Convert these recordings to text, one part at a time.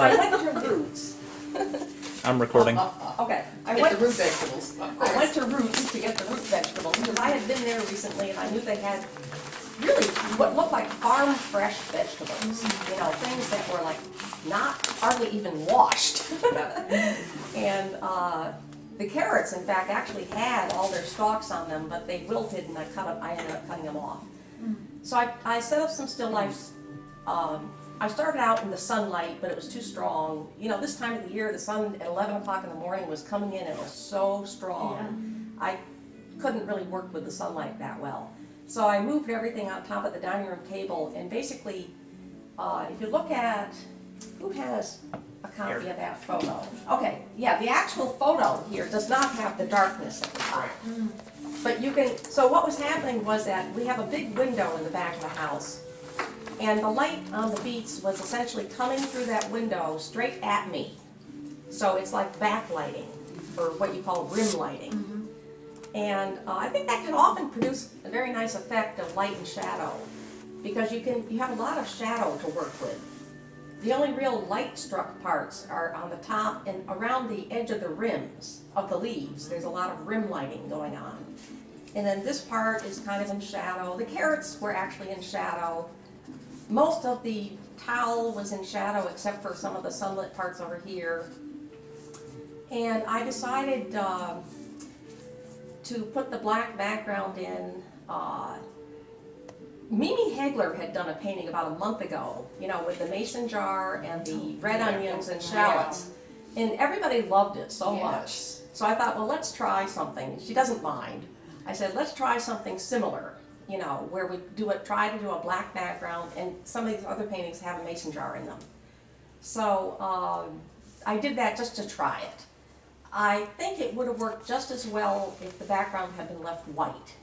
right. I like the Roots. I'm recording. Okay. I went to Root Vegetables. I went to Roots to get the root vegetables because I had been there recently and I knew they had really what looked like farm fresh vegetables. You know, things that were like not hardly even washed. And the carrots, in fact, actually had all their stalks on them, but they wilted and I ended up cutting them off. So I set up some still lifes. I started out in the sunlight, but it was too strong. You know, this time of the year, the sun at 11 o'clock in the morning was coming in. It was so strong. Yeah. I couldn't really work with the sunlight that well. So I moved everything on top of the dining room table. And basically, if you look at, who has a copy of that photo? Okay, yeah, the actual photo here does not have the darkness at the top. But you can, so what was happening was that we have a big window in the back of the house. And the light on the beets was essentially coming through that window straight at me. So it's like backlighting, or what you call rim lighting. And I think that can often produce a very nice effect of light and shadow, because you have a lot of shadow to work with. The only real light-struck parts are on the top and around the edge of the rims of the leaves. There's a lot of rim lighting going on. And then this part is kind of in shadow. The carrots were actually in shadow. Most of the towel was in shadow except for some of the sunlit parts over here. And I decided to put the black background in. Mimi Hegler had done a painting about a month ago, you know, with the mason jar and the red onions and shallots. And everybody loved it so much. So I thought, well, let's try something. She doesn't mind. I said, let's try something similar. You know, where we try to do a black background, and some of these other paintings have a mason jar in them. So I did that just to try it. I think it would have worked just as well if the background had been left white.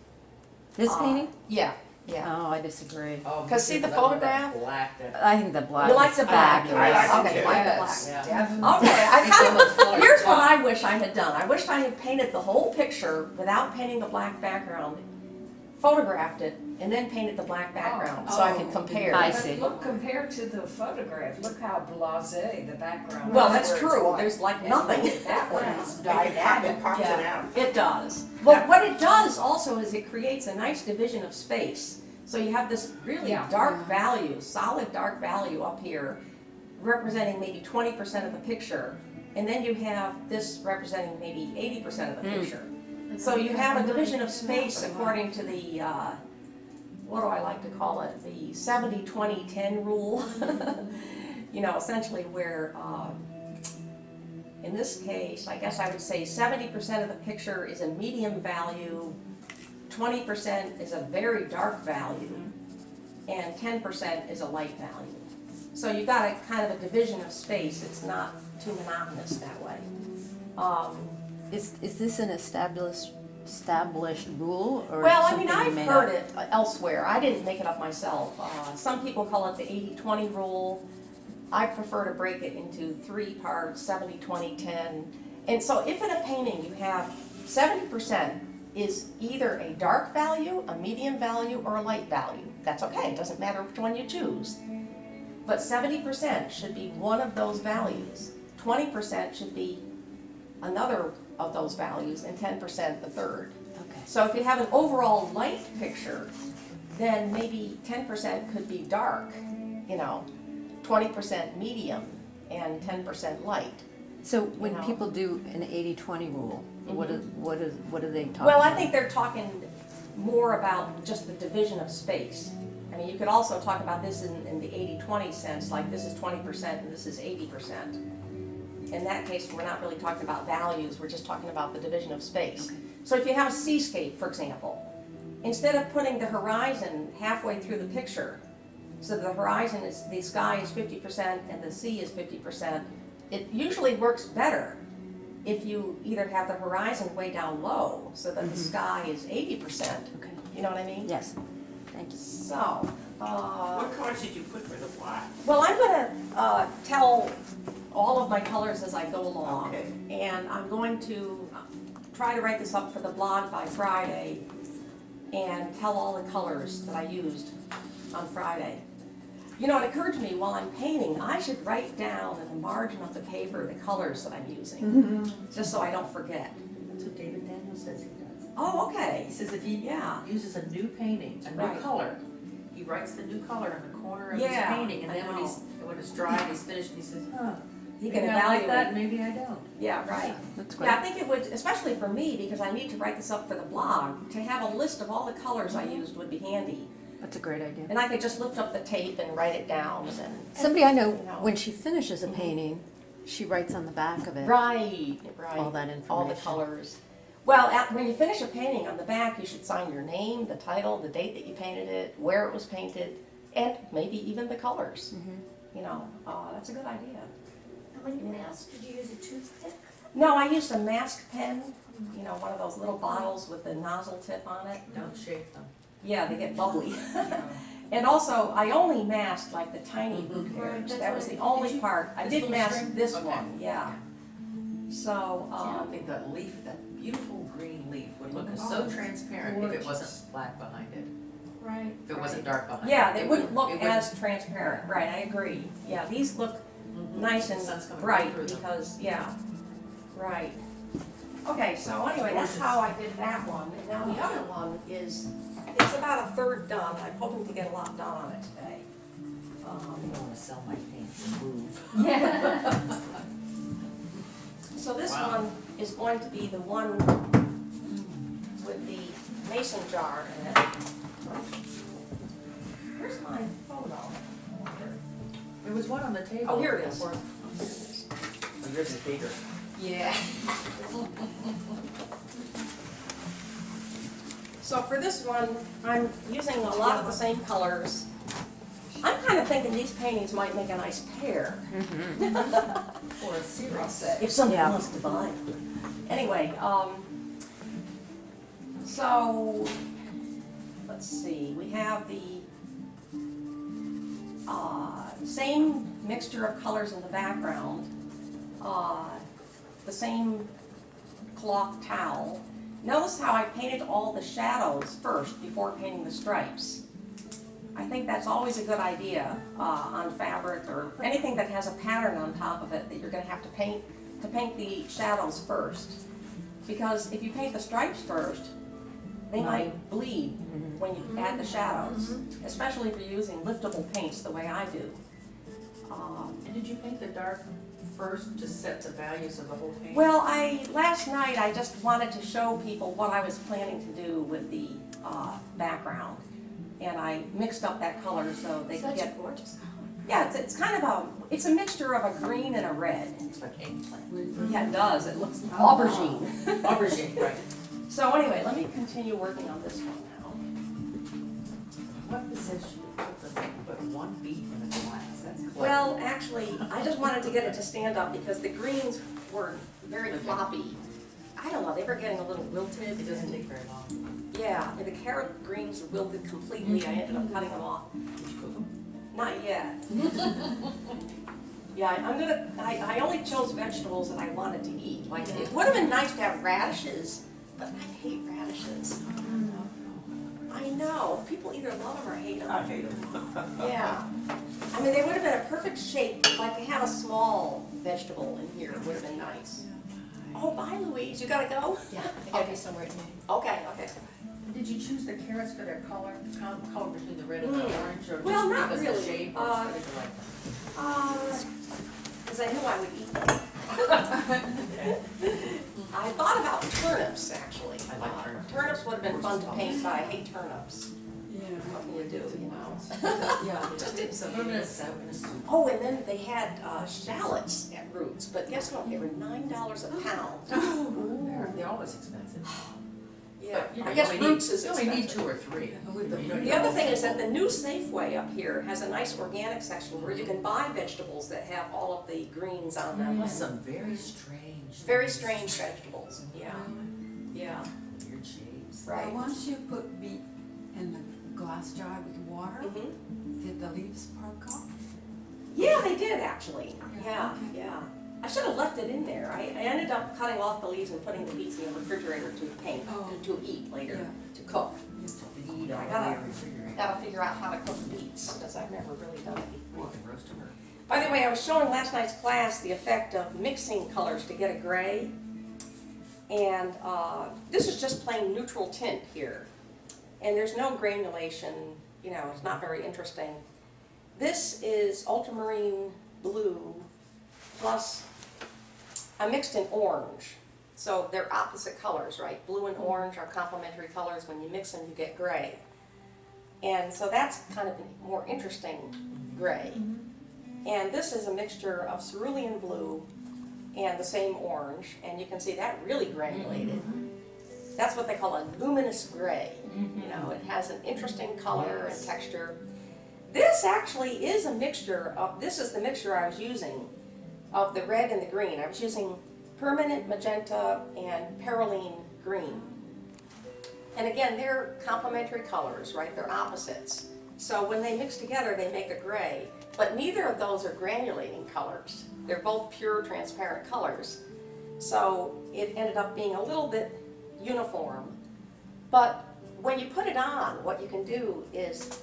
This painting? Yeah. Yeah. Oh, I disagree. Because see the photograph? Black, I think the black. You like the black? Okay, like the black. Yeah. Okay, I kind of, here's what I wish I had done. I wish I had painted the whole picture without painting the black background, photographed it, and then painted the black background so I could compare. I see. But look, compared to the photograph, look how blasé the background is. Well, that's true. There's like nothing. That one is dynamic. It pops it out. It does. Well, what it does also is it creates a nice division of space. So you have this really dark value, solid dark value up here, representing maybe 20% of the picture, and then you have this representing maybe 80% of the picture. So you have a division of space according to the, what do I like to call it, the 70-20-10 rule, you know, essentially where, in this case, I guess I would say 70% of the picture is a medium value, 20% is a very dark value, and 10% is a light value. So you've got a kind of a division of space. It's not too monotonous that way. Is this an established rule? Or well, I mean, I've heard it elsewhere. I didn't make it up myself. Some people call it the 80-20 rule. I prefer to break it into three parts, 70-20-10. And so if in a painting you have 70% is either a dark value, a medium value, or a light value, that's okay. It doesn't matter which one you choose. But 70% should be one of those values. 20% should be another of those values, and 10% the third. Okay. So if you have an overall light picture, then maybe 10% could be dark, you know, 20% medium, and 10% light. So when people do an 80-20 rule, what are they talking about? Well, I think they're talking more about just the division of space. I mean, you could also talk about this in the 80-20 sense, like this is 20% and this is 80%. In that case, we're not really talking about values, we're just talking about the division of space. Okay. So if you have a seascape, for example, instead of putting the horizon halfway through the picture, so the horizon is, the sky is 50% and the sea is 50%, it usually works better if you either have the horizon way down low, so that the sky is 80%. Okay. You know what I mean? Yes. Thank you. So, what colors did you put for the black? Well, I'm going to tell all of my colors as I go along, and I'm going to try to write this up for the blog by Friday and tell all the colors that I used on Friday. You know, it occurred to me while I'm painting, I should write down in the margin of the paper the colors that I'm using, just so I don't forget. That's what David Daniel says he does. Oh, okay. He says if he uses a new painting, a new color, he writes the new color in the corner of his painting, and then when it's dry and he's finished, he says, huh, he can evaluate that, maybe I don't. Yeah, right. That's great. Yeah, I think it would, especially for me, because I need to write this up for the blog, to have a list of all the colors I used would be handy. That's a great idea. And I could just lift up the tape and write it down. And somebody I know, when she finishes a painting, she writes on the back of it. Right, right. All that information. All the colors. Well, when you finish a painting, on the back you should sign your name, the title, the date that you painted it, where it was painted, and maybe even the colors. You know, that's a good idea. And when you masked, did you use a toothpick? No, I used a mask pen, you know, one of those little bottles with the nozzle tip on it. Don't shake them. Yeah, they get bubbly. And also, I only masked like the tiny root hairs. That was the only part. I did mask this one, So, I think that leaf, that beautiful green leaf would look so transparent if it wasn't black behind it. Right. If it wasn't dark behind it. Yeah, they wouldn't look as transparent. Right, I agree. Yeah, these look nice and bright because, right. Okay, so anyway, that's how I did that one. And now the other one is... It's about a third done. I'm hoping to get a lot done on it today. I'm going to sell my paints and move. Yeah. So this one is going to be the one with the mason jar in it. Where's my photo? There was one on the table. Oh, here it is. Oh, yours is bigger. Yeah. So for this one, I'm using a lot of the same colors. I'm kind of thinking these paintings might make a nice pair. Or a series set. If somebody wants to buy. Anyway, so let's see. We have the same mixture of colors in the background, the same cloth towel. Notice how I painted all the shadows first before painting the stripes. I think that's always a good idea on fabric or anything that has a pattern on top of it that you're going to have to paint the shadows first. Because if you paint the stripes first, they might bleed when you add the shadows, especially if you're using liftable paints the way I do. And did you paint the dark first to set the values of the whole painting? Well, last night I just wanted to show people what I was planning to do with the background, and I mixed up that color so they could get gorgeous. Yeah, it's kind of a mixture of a green and a red. It's like eggplant. Yeah, it does. It looks aubergine. Aubergine, right? So anyway, let me continue working on this one now. What position? But one beat in a glass. Well, actually, I just wanted to get it to stand up because the greens were very floppy. I don't know, they were getting a little wilted. It doesn't take very long. Yeah, the carrot greens wilted completely. I ended up cutting them off. Did you cook them? Not yet. I only chose vegetables that I wanted to eat. Like, it would have been nice to have radishes, but I hate radishes. I know. People either love them or hate them. I hate them. Yeah. I mean, they would have been a perfect shape. Like, to have a small vegetable in here would have been nice. Oh, bye, Louise. You got to go? Yeah. I got to be somewhere at noon. Okay, okay. Did you choose the carrots for their color? The color between the red and the orange? Or well, not really. The shape or something like that? Because I knew I would eat them. I thought about turnips, actually. I like turnips. Turnips would have been fun to paint, but I hate turnips. Yeah. What can you do, you know? Yeah. Just did some soup. Oh, and then they had shallots at Roots, but guess what? They were $9 a pound. They're always expensive. Yeah. But, you know, I guess Roots is expensive. You only need two or three. The other thing is that the new Safeway up here has a nice organic section where you can buy vegetables that have all of the greens on them. Mm-hmm. Some very strange. Very strange vegetables. Yeah. Yeah. Weird shapes. Right. Once you put meat in the glass jar with water, did the leaves perk up? Yeah, they did actually. Yeah. Okay. Yeah. I should have left it in there. I ended up cutting off the leaves and putting the leaves in the refrigerator to paint, to eat later, to cook. eat. Or I gotta figure out how to cook beets because I've never really done it before. By the way, I was showing last night's class the effect of mixing colors to get a gray, and this is just plain neutral tint here, and there's no granulation. You know, it's not very interesting. This is ultramarine blue plus I mixed in orange. So they're opposite colors, right? Blue and orange are complementary colors. When you mix them, you get gray. And so that's kind of a more interesting gray. And this is a mixture of cerulean blue and the same orange. And you can see that really granulated. That's what they call a luminous gray. You know, it has an interesting color and texture. This actually is a mixture of, this is the mixture I was using of the red and the green. I was using Permanent Magenta and Perylene Green. And again, they're complementary colors, right? They're opposites. So when they mix together, they make a gray. But neither of those are granulating colors. They're both pure, transparent colors. So it ended up being a little bit uniform. But when you put it on, what you can do is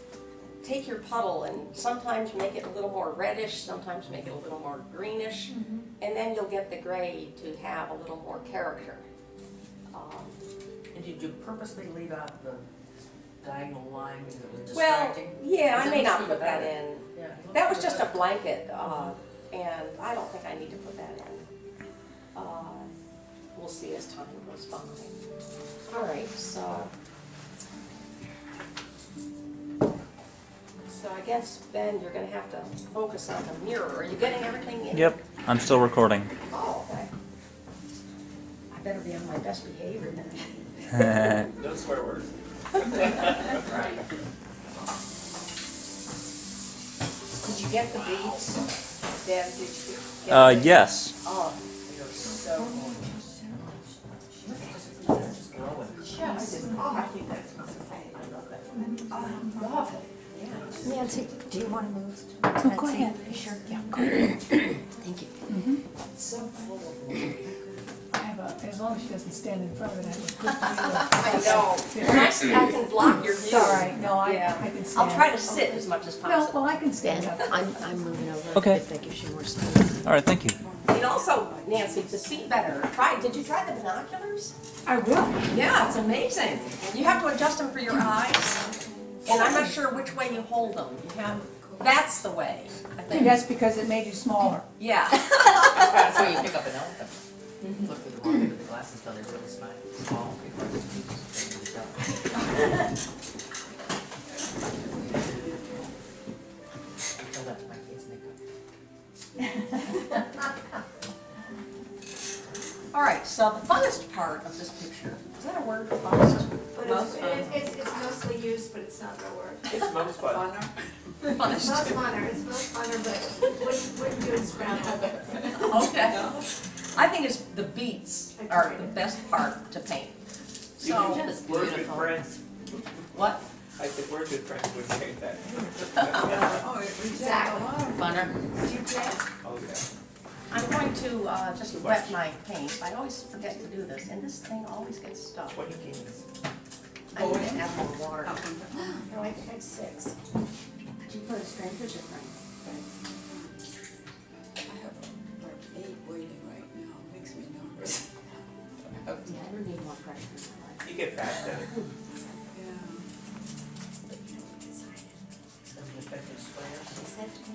take your puddle and sometimes make it a little more reddish, sometimes make it a little more greenish, and then you'll get the gray to have a little more character. And did you purposely leave out the diagonal line because it was distracting? Well, yeah, I may not put that in. Yeah, that was just a blanket, and I don't think I need to put that in. We'll see as time goes by. All right, so. So I guess, Ben, you're going to have to focus on the mirror. Are you getting everything in? Yep. I'm still recording. Oh, okay. I better be on my best behavior then. No swear words. Right. Did you get the beads, Ben? Did you get yes. Oh, they're so gorgeous. Look at this. Just growing. Oh, I think that's fascinating. I love that one. I love it. Nancy, do you want to move? Oh, go ahead. Are you sure? Yeah, go ahead. Thank you. It's so full of water. I have a, as long as she doesn't stand in front of it, I have a good view. I know. I can block your view. Sorry. No, I can stand. I'll try to sit as much as possible. No, well, I can stand up. I'm moving over. Okay. If that gives you more space. All right, thank you. And also, Nancy, to see better, did you try the binoculars? I will. Yeah, it's amazing. You have to adjust them for your eyes. And I'm not sure which way you hold them. You have, that's the way, I think. That's because it made you smaller. Yeah. That's why you pick up an elephant. Look through the water, look at the glasses, tell they're really small. I left my kids' makeup. All right, so the funnest part of this picture, is that a word, funnest? It's mostly used, but it's not the word. It's most fun. Funner. Most funner. It's most funner, but wouldn't do in Scrabble. Okay. No. I think it's the beats are the best part to paint. So just we're good friends. What? I said we're good friends would paint that. Oh, exactly. Funner. You get? Oh yeah. I'm going to just wet my paint. I always forget to do this, and this thing always gets stuck. What do you think? I need to add more water. No, I think I had 6. Did you put a strain pitcher right? I have like 8 waiting right now. It makes me nervous. Yeah, I don't need more pressure in my life. You get past that.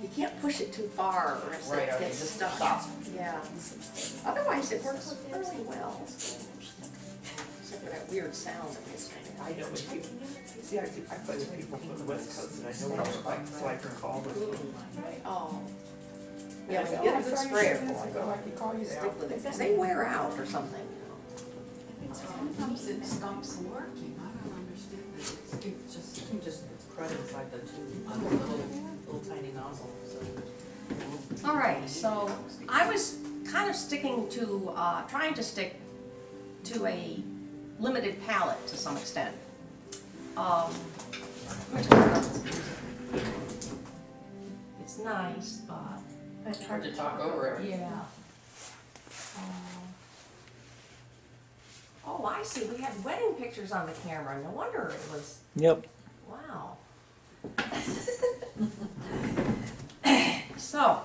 You can't push it too far or else it gets stuck up. Yeah. Otherwise it works really well. Except for that weird sound that makes it. I know what you see, I play with people from the West Coast and I know what it's like, so I can call them. Oh. Yeah, we get a good sprayer for it. Because they wear out or something. Sometimes it stops working. I don't understand that. You just crud it like the two. Tiny nozzle. So. All right, so I was kind of sticking to, trying to stick to a limited palette to some extent. It's nice, but it's hard to talk over it. Yeah. Oh, I see. We had wedding pictures on the camera. No wonder it was. Yep. Wow. So,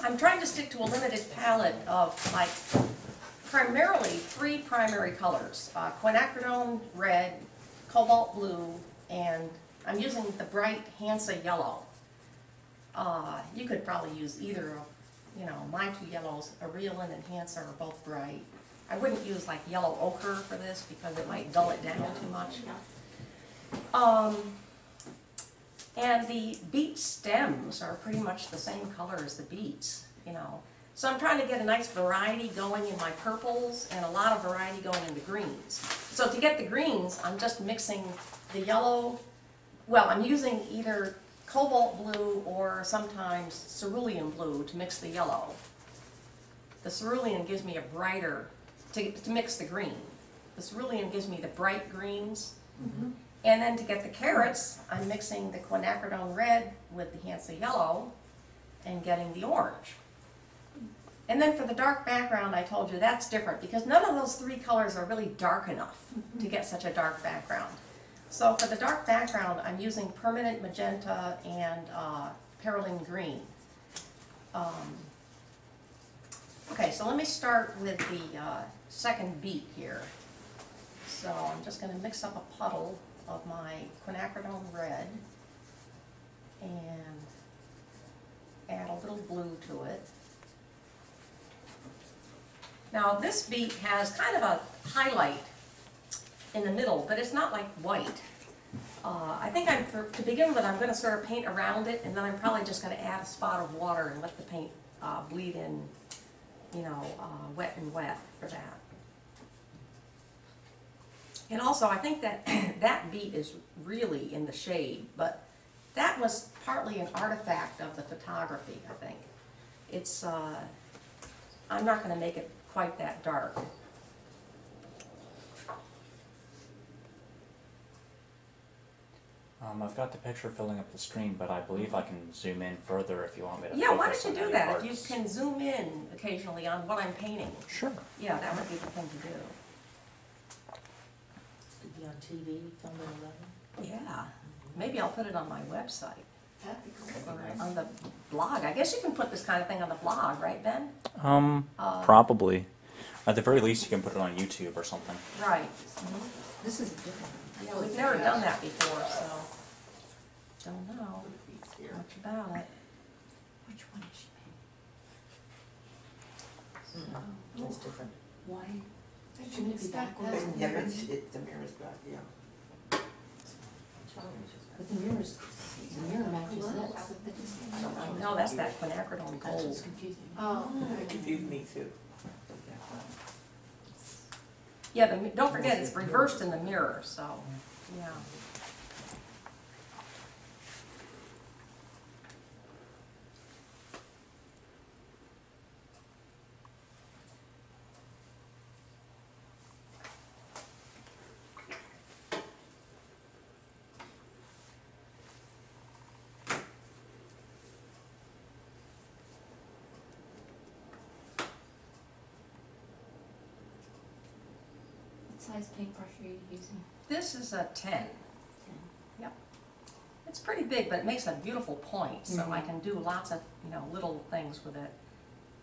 I'm trying to stick to a limited palette of like primarily three primary colors: Quinacridone Red, Cobalt Blue, and I'm using the bright Hansa Yellow. You could probably use either of, you know, my two yellows, Cerulean and Hansa, are both bright. I wouldn't use like yellow ochre for this because it might dull it down too much. And the beet stems are pretty much the same color as the beets, you know. So I'm trying to get a nice variety going in my purples and a lot of variety going in the greens. So to get the greens, I'm just mixing the yellow, well, I'm using either Cobalt Blue or sometimes Cerulean Blue to mix the yellow. The Cerulean gives me a brighter, to mix the green. The Cerulean gives me the bright greens. Mm-hmm. And then to get the carrots, I'm mixing the Quinacridone Red with the Hansa Yellow and getting the orange. And then for the dark background, I told you that's different because none of those three colors are really dark enough to get such a dark background. So for the dark background, I'm using Permanent Magenta and Perylene Green. Okay, so let me start with the second beet here. So I'm just going to mix up a puddle of my Quinacridone Red and add a little blue to it. Now this beet has kind of a highlight in the middle, but it's not like white. I think to begin with, I'm going to sort of paint around it, and then I'm probably just going to add a spot of water and let the paint bleed in, you know, wet and wet for that. And also, I think that that beet is really in the shade, but that was partly an artifact of the photography, I think. It's, I'm not going to make it quite that dark. I've got the picture filling up the screen, but I believe I can zoom in further if you want me to. Yeah, why don't you do that? You can zoom in occasionally on what I'm painting. Sure. Yeah, that would be the thing to do. Be on TV, filmed at 11. Yeah, maybe I'll put it on my website. That'd be cool. Or on the blog. I guess you can put this kind of thing on the blog, right, Ben? Probably. At the very least, you can put it on YouTube or something. Right. Mm-hmm. This is different. Yeah, we've never done that before, so don't know much about it. Which one is she painting? So, that's different. Why? I shouldn't it be backwards. Yeah, the mirror's back, yeah. But the mirror matches that. No, that's that Quinacridone gold. It's confusing. Oh. It confused me too. Yeah, don't forget it's reversed in the mirror, so, yeah. What size paintbrush are you using? This is a 10. 10. Yep. It's pretty big, but it makes a beautiful point, so I can do lots of, you know, little things with it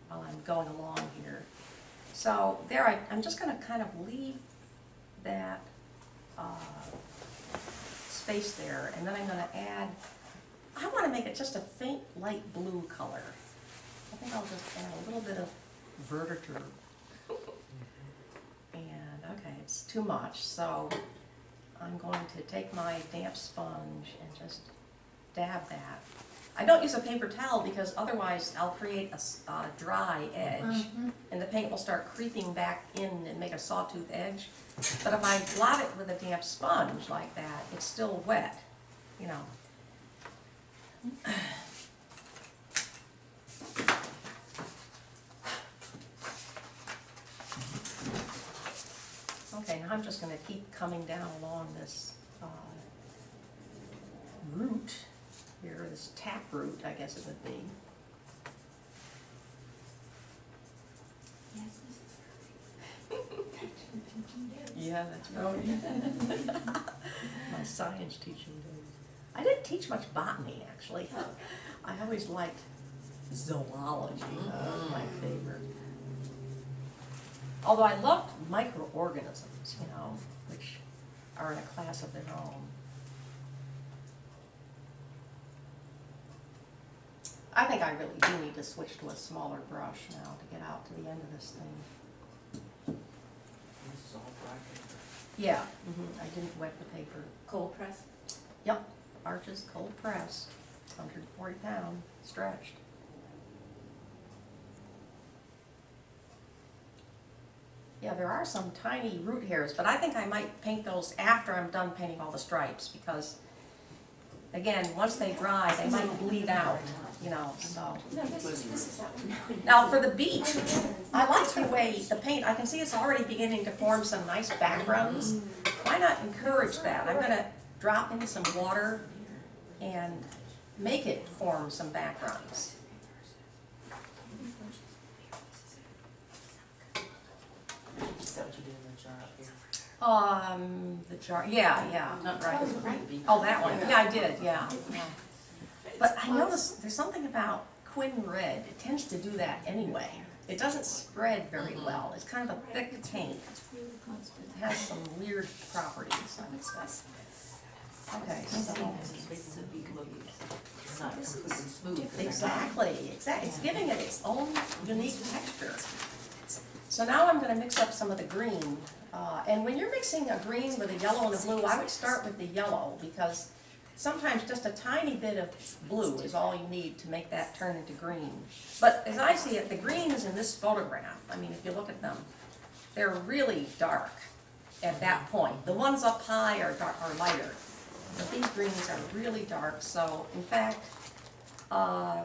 while I'm going along here. So there, I'm just going to kind of leave that space there, and then I'm going to add, I want to make it just a faint light blue color. I think I'll just add a little bit of Verditer. Okay, it's too much, so I'm going to take my damp sponge and just dab that. I don't use a paper towel because otherwise I'll create a dry edge, and the paint will start creeping back in and make a sawtooth edge. But if I blot it with a damp sponge like that, it's still wet, you know. Okay, now I'm just going to keep coming down along this root here, this tap root, I guess it would be. Yes, this is Yeah, that's right. My science teaching days. I didn't teach much botany, actually. I always liked zoology. That was my favorite. Although I loved microorganisms, you know, which are in a class of their own. I think I really do need to switch to a smaller brush now to get out to the end of this thing. This is all black paper. Yeah, I didn't wet the paper. Cold press? Yep, Arches cold press, 140 pound, stretched. Yeah, there are some tiny root hairs, but I think I might paint those after I'm done painting all the stripes because, again, once they dry, they might bleed out, you know, so. No, this is that one. Now, for the beach, I like the way the paint, I can see it's already beginning to form some nice backgrounds. Why not encourage that? I'm going to drop in some water and make it form some backgrounds. The jar, yeah, not right. Oh, that one, yeah, I did, yeah. But I noticed there's something about Quin Red, it tends to do that anyway. It doesn't spread very well, it's kind of a thick paint. It has some weird properties. Okay, so. Exactly, it's giving it its own unique texture. So now I'm going to mix up some of the green. And when you're mixing a green with a yellow and a blue, I would start with the yellow because sometimes just a tiny bit of blue is all you need to make that turn into green. But as I see it, the greens in this photograph, I mean, if you look at them, they're really dark at that point. The ones up high are dark, are lighter, but these greens are really dark. So in fact, I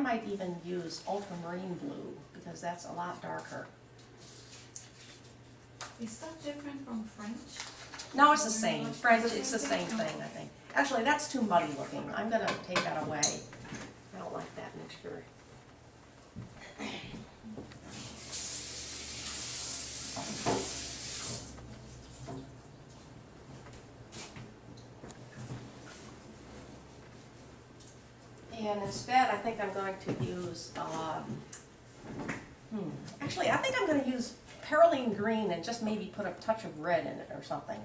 might even use ultramarine blue because that's a lot darker. Is that different from French? No, it's the same. French, it's the same thing, I think. Actually, that's too muddy looking. I'm going to take that away. I don't like that mixture. And instead, I think I'm going to use, actually, I think I'm going to use Perylene Green and just maybe put a touch of red in it or something,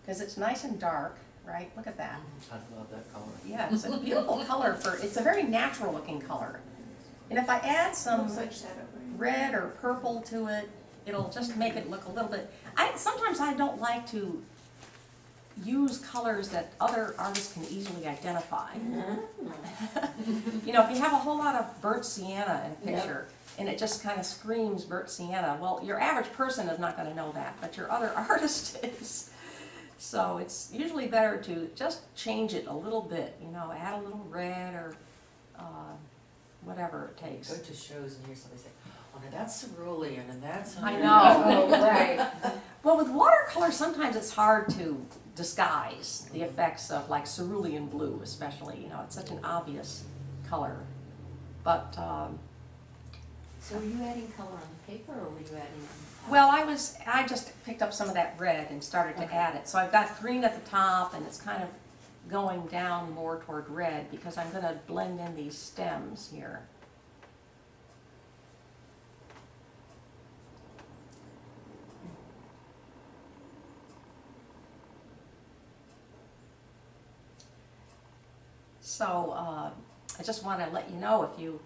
because it's nice and dark, right? Look at that. I love that color. Yeah, it's a beautiful color. It's a very natural looking color. And if I add some red or purple to it, it'll just make it look a little bit. Sometimes I don't like to use colors that other artists can easily identify. You know, if you have a whole lot of burnt sienna in a picture, and it just kind of screams burnt sienna. Well, your average person is not going to know that, but your other artist is. So it's usually better to just change it a little bit, you know, add a little red or whatever it takes. Go to shows and hear somebody say, oh, now that's cerulean and that's... I know. Right. Well, with watercolor, sometimes it's hard to disguise the effects of, like, cerulean blue especially. You know, it's such an obvious color. But... So were you adding color on the paper, or were you adding? Well, I just picked up some of that red and started to add it. So I've got green at the top, and it's kind of going down more toward red because I'm going to blend in these stems here. So I just want to let you know if you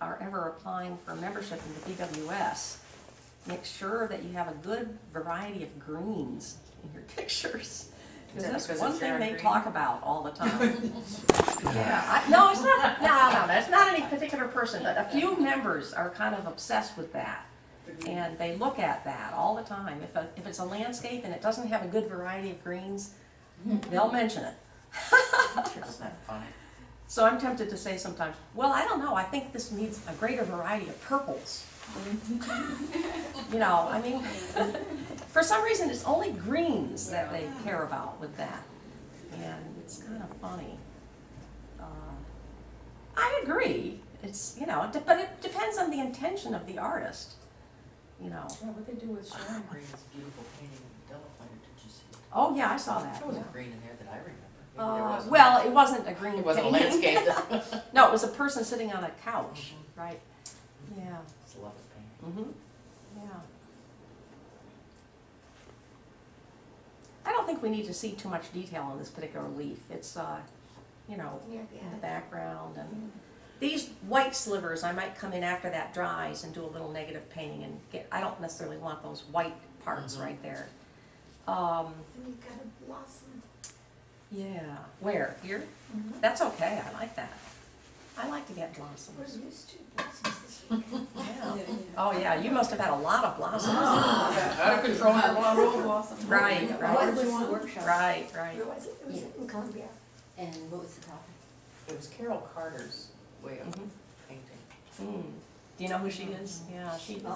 are ever applying for membership in the BWS, make sure that you have a good variety of greens in your pictures. That's one thing they talk about all the time. Yeah, no, it's not. No, it's not any particular person, but a few members are kind of obsessed with that, and they look at that all the time. If it's a landscape and it doesn't have a good variety of greens, they'll mention it. That's not funny. So I'm tempted to say sometimes, well, I don't know, I think this needs a greater variety of purples. You know, I mean, for some reason it's only greens that they care about with that. And it's kind of funny. I agree. It's, you know, but it depends on the intention of the artist. you know. Yeah, what they do with Cerulean Green is a beautiful painting of the Delaunay. Did you see it? Oh yeah, I saw that. There was a green in there that I remember. Well, it wasn't a green. It wasn't a landscape. No, it was a person sitting on a couch, mm-hmm. right? Yeah. It's a lovely painting. Mm-hmm. Yeah. I don't think we need to see too much detail on this particular leaf. It's, you know, in the background. And mm-hmm. these white slivers, I might come in after that dries and do a little negative painting and get, I don't necessarily want those white parts mm-hmm. right there. And you've got a blossom. Yeah. Where? Here? Mm-hmm. That's okay. I like that. I like to get blossoms. We're used to blossoms this weekend. Yeah. Oh yeah, you must have had a lot of blossoms. Out of control. Blossoms. Right, right. Right, right. It was in Columbia. And what was the topic? It was Carol Carter's way of painting. Mm. Do you know who she is? Yeah, she is. Well,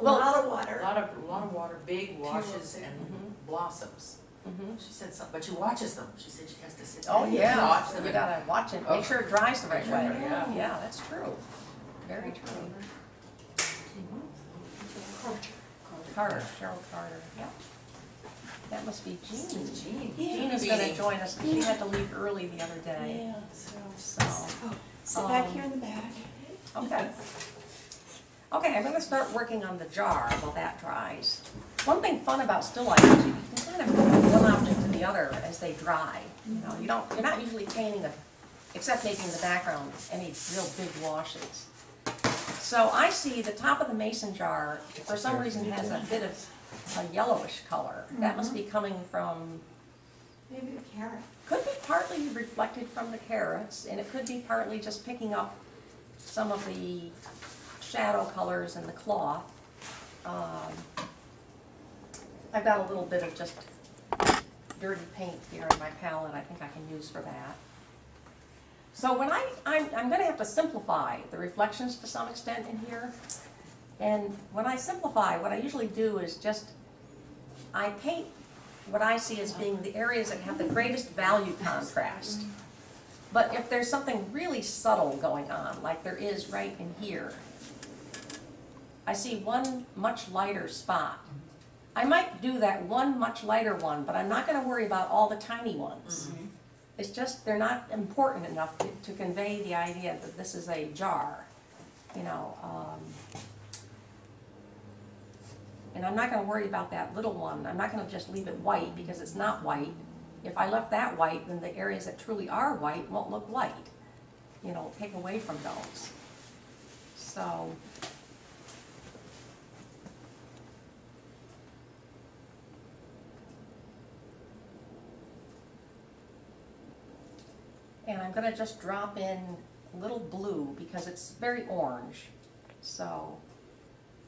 a lot of water. A lot of water, big washes and blossoms. Mm-hmm. She said something, but she watches them. She said she has to sit there and watch them. You gotta watch it. Make sure it dries the right way. Yeah, yeah, that's true. Very true. Mm-hmm. Carter, Cheryl Carter. Yeah. That must be Jean. Jean. Yeah. Jean is going to join us. She had to leave early the other day. Yeah. So. Oh, sit back here in the back. Okay. Okay, I'm going to start working on the jar while that dries. One thing fun about still life is you can kind of go from one object to the other as they dry. You know, you don't, you're not usually painting, except making the background, any real big washes. So I see the top of the mason jar, for some reason, has a bit of a yellowish color. That must be coming from... maybe the carrot. Could be partly reflected from the carrots, and it could be partly just picking up some of the... shadow colors and the cloth. I've got a little bit of just dirty paint here in my palette I think I can use for that. So when I'm going to have to simplify the reflections to some extent in here. And when I simplify, what I usually do is just, I paint what I see as being the areas that have the greatest value contrast. But if there's something really subtle going on, like there is right in here, I see one much lighter spot. I might do that one much lighter one, but I'm not going to worry about all the tiny ones. Mm-hmm. It's just they're not important enough to convey the idea that this is a jar, you know. And I'm not going to worry about that little one. I'm not going to just leave it white because it's not white. If I left that white, then the areas that truly are white won't look white. You know, take away from those. So. And I'm going to just drop in a little blue because it's very orange. So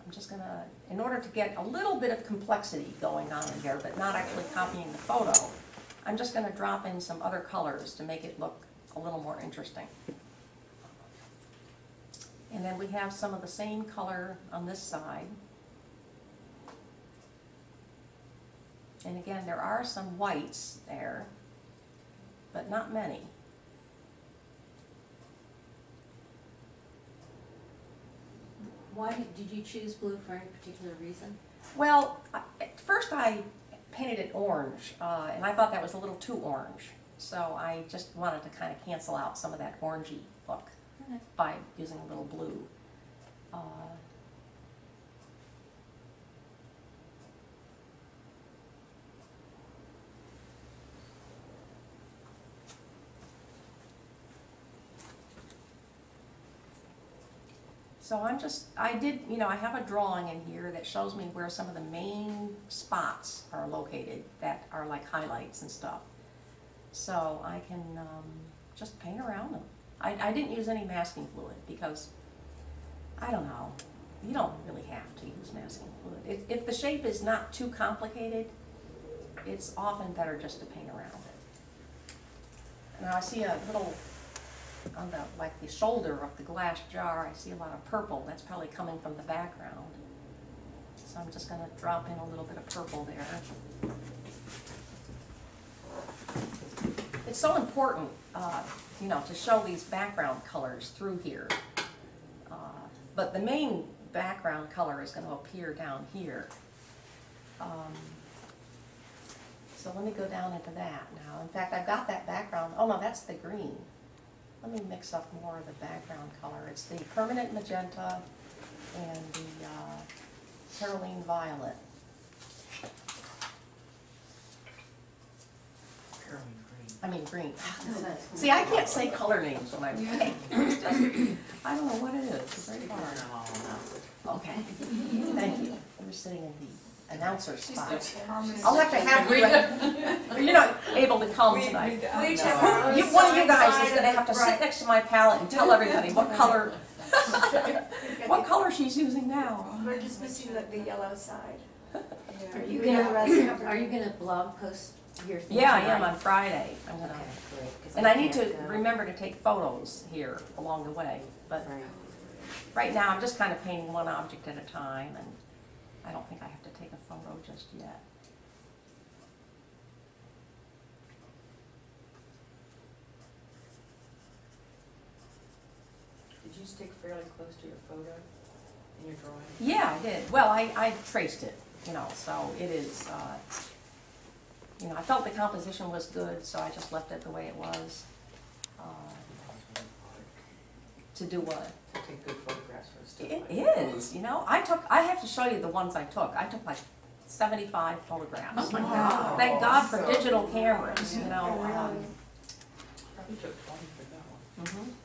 I'm just going to, in order to get a little bit of complexity going on in here, but not actually copying the photo, I'm just going to drop in some other colors to make it look a little more interesting. And then we have some of the same color on this side. And again, there are some whites there, but not many. Why did you choose blue for any particular reason? Well, at first I painted it orange, and I thought that was a little too orange. So I just wanted to kind of cancel out some of that orangey look by using a little blue. So I'm just, I did, you know, I have a drawing in here that shows me where some of the main spots are located that are like highlights and stuff. So I can just paint around them. I didn't use any masking fluid because, I don't know, you don't really have to use masking fluid. If the shape is not too complicated, it's often better just to paint around it. Now I see a little, on the, like the shoulder of the glass jar, I see a lot of purple. That's probably coming from the background. So I'm just going to drop in a little bit of purple there. It's so important, you know, to show these background colors through here. But the main background color is going to appear down here. So let me go down into that now. In fact, I've got that background. Oh no, that's the green. Let me mix up more of the background color. It's the permanent magenta and the cerulean violet. I mean green. See, I can't say color names when I'm it's just, I don't know what it is. It's very hard. Okay. Thank you. We're sitting in the announcer spot. I'll have to have you. You're not able to come tonight. One of you guys is going to have to sit next to my palette and tell everybody what color. What color she's using now? We're just missing the yellow side. Are you going to blog post? Yeah, I am on Friday. I'm gonna, and I need to remember to take photos here along the way. But right now I'm just kind of painting one object at a time, and I don't think I have to take a photo just yet. Did you stick fairly close to your photo in your drawing? Yeah, I did. Well, I traced it, you know, so it is... you know, I felt the composition was good, so I just left it the way it was. To do what? To take good photographs for stuff. It is, you know. I have to show you the ones I took. I took like 75 photographs. Oh, wow. Thank God for digital cameras, you know. Probably took 20 for that one. Mm-hmm.